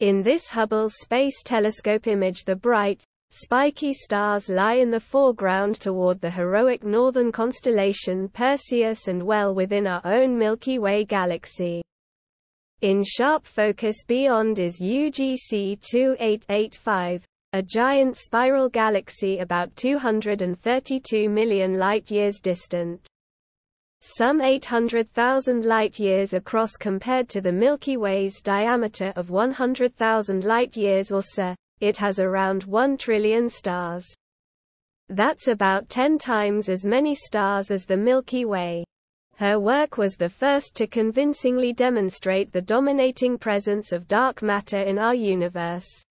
In this Hubble Space Telescope image, the bright, spiky stars lie in the foreground toward the heroic northern constellation Perseus and well within our own Milky Way galaxy. In sharp focus beyond is UGC 2885, a giant spiral galaxy about 232 million light-years distant, some 800,000 light-years across compared to the Milky Way's diameter of 100,000 light-years or so. It has around 1 trillion stars. That's about 10 times as many stars as the Milky Way. Her work was the first to convincingly demonstrate the dominating presence of dark matter in our universe.